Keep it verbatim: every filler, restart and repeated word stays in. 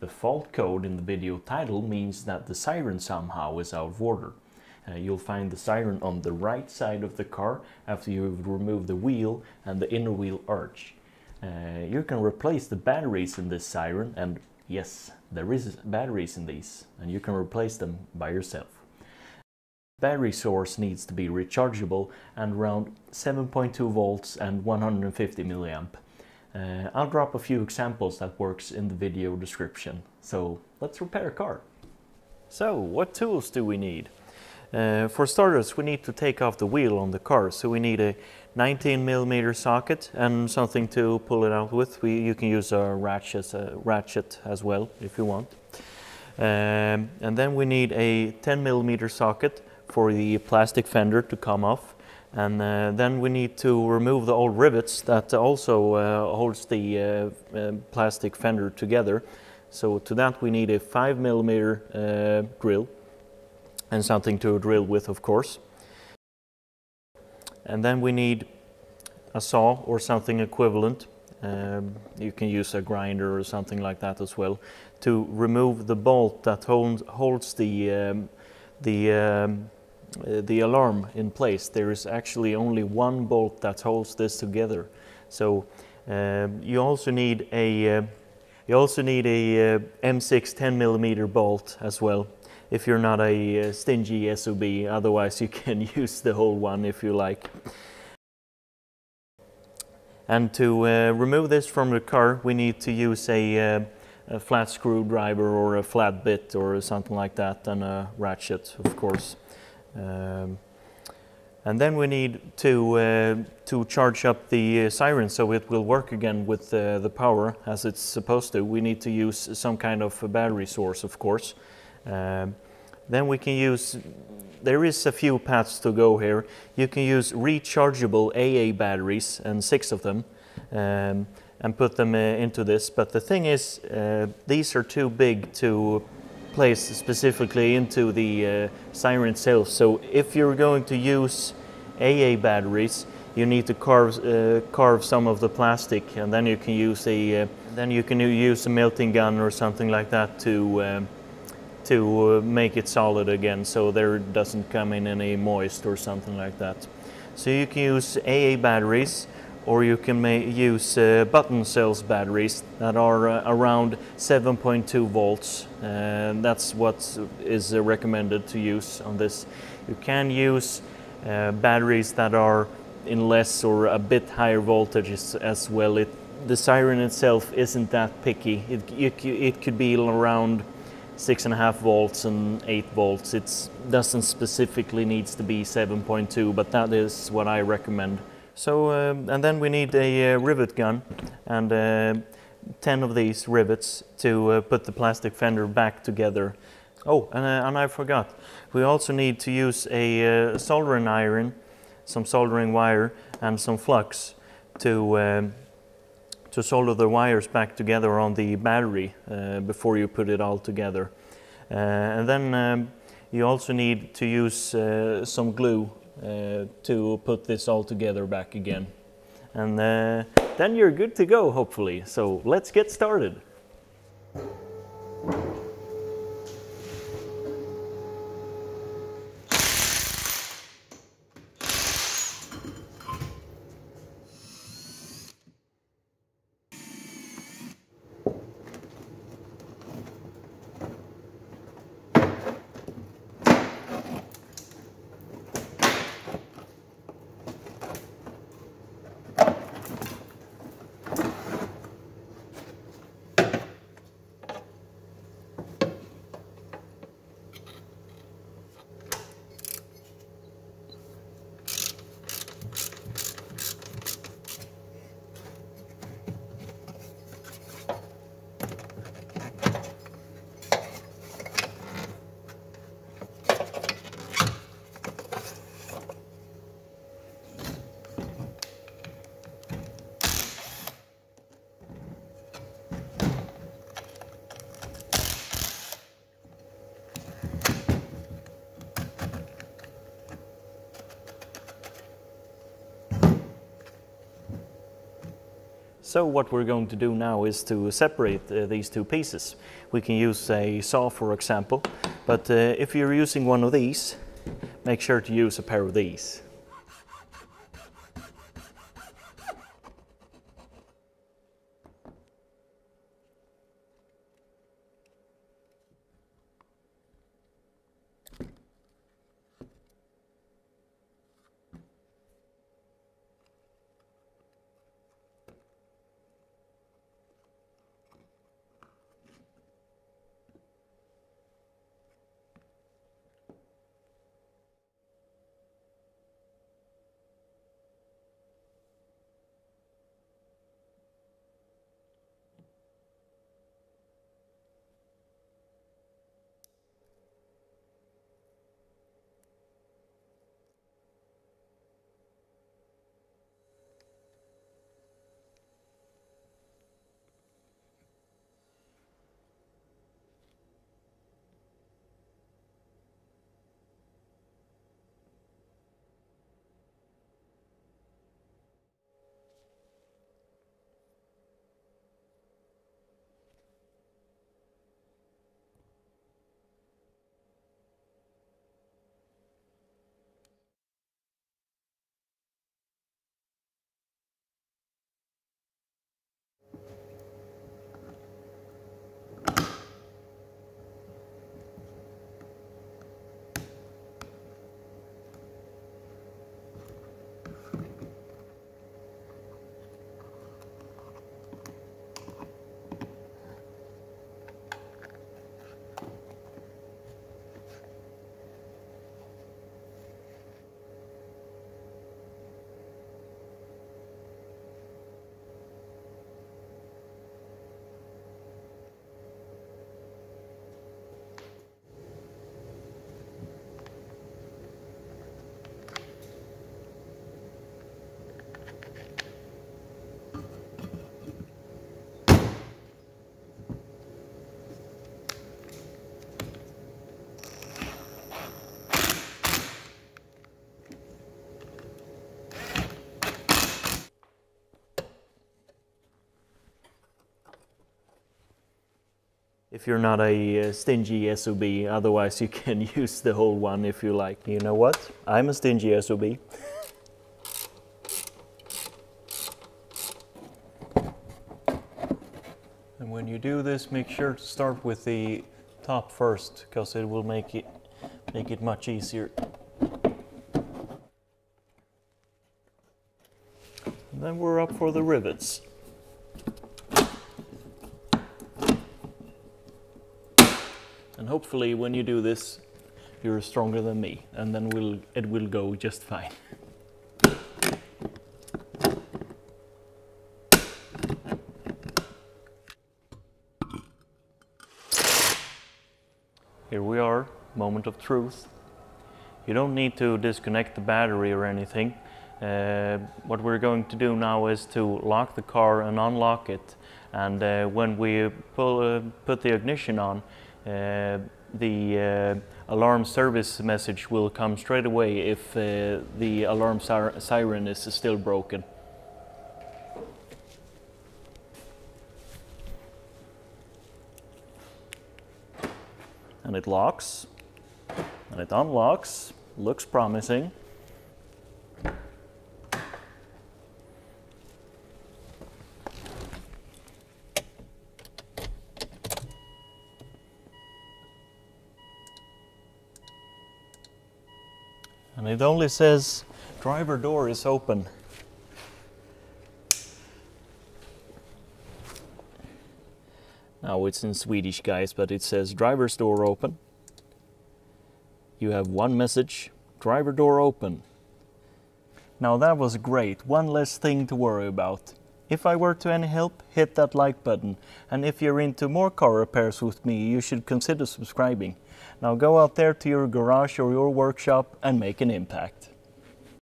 The fault code in the video title means that the siren somehow is out of order. Uh, you'll find the siren on the right side of the car after you've removed the wheel and the inner wheel arch. Uh, you can replace the batteries in this siren, and yes, there is batteries in these, and you can replace them by yourself. Battery source needs to be rechargeable and around seven point two volts and one hundred fifty milliamp. Uh, I'll drop a few examples that works in the video description. So let's repair a car. So what tools do we need? Uh, for starters, we need to take off the wheel on the car, so we need a nineteen millimeter socket and something to pull it out with. We, you can use a ratchet, a ratchet as well if you want. Um, and then we need a ten millimeter socket for the plastic fender to come off, and uh, then we need to remove the old rivets that also uh, holds the uh, uh, plastic fender together. So to that we need a five millimeter uh, drill and something to drill with, of course. And then we need a saw or something equivalent. Um, you can use a grinder or something like that as well to remove the bolt that hold, holds the um, the um, uh, the alarm in place. There is actually only one bolt that holds this together. So um, you also need a uh, you also need a uh, M six ten millimeter bolt as well, if you're not a uh, stingy S O B. Otherwise you can use the whole one if you like. And to uh, remove this from the car, we need to use a, uh, a flat screwdriver or a flat bit or something like that, and a ratchet, of course. Um, and then we need to, uh, to charge up the uh, siren so it will work again with uh, the power as it's supposed to. We need to use some kind of a battery source, of course. Um, then we can use, there is a few paths to go here. You can use rechargeable A A batteries, and six of them, um, and put them uh, into this. But the thing is, uh, these are too big to place specifically into the uh, siren itself. So if you're going to use A A batteries, you need to carve uh, carve some of the plastic, and then you can use a uh, then you can use a melting gun or something like that to. Um, to make it solid again, so there doesn't come in any moist or something like that. So you can use A A batteries, or you can use uh, button cells batteries that are uh, around seven point two volts. Uh, that's what is uh, recommended to use on this. You can use uh, batteries that are in less or a bit higher voltages as well. It, the siren itself isn't that picky. It, it, it could be around six and a half volts and eight volts. It doesn't specifically needs to be seven point two, but that is what I recommend. So, um, and then we need a uh, rivet gun and uh, ten of these rivets to uh, put the plastic fender back together. Oh, and, uh, and I forgot. We also need to use a uh, soldering iron, some soldering wire, and some flux to uh, to solder the wires back together on the battery uh, before you put it all together. Uh, and then um, you also need to use uh, some glue uh, to put this all together back again. And uh, then you're good to go, hopefully. So let's get started. So what we're going to do now is to separate uh, these two pieces. We can use a saw, for example, but uh, if you're using one of these, make sure to use a pair of these. If you're not a stingy S O B, otherwise you can use the whole one if you like. You know what? I'm a stingy S O B. And when you do this, make sure to start with the top first, because it will make it, make it much easier. And then we're up for the rivets. And hopefully when you do this, you're stronger than me, and then we'll, it will go just fine. Here we are, moment of truth. You don't need to disconnect the battery or anything. Uh, what we're going to do now is to lock the car and unlock it. And uh, when we pull, uh, put the ignition on, Uh, the uh, alarm service message will come straight away if uh, the alarm sir siren is still broken. And it locks, and it unlocks, looks promising. And it only says, driver door is open. Now it's in Swedish, guys, but it says, driver's door open. You have one message, driver door open. Now that was great, one less thing to worry about. If I were to any help, hit that like button. And if you're into more car repairs with me, you should consider subscribing. Now go out there to your garage or your workshop and make an impact.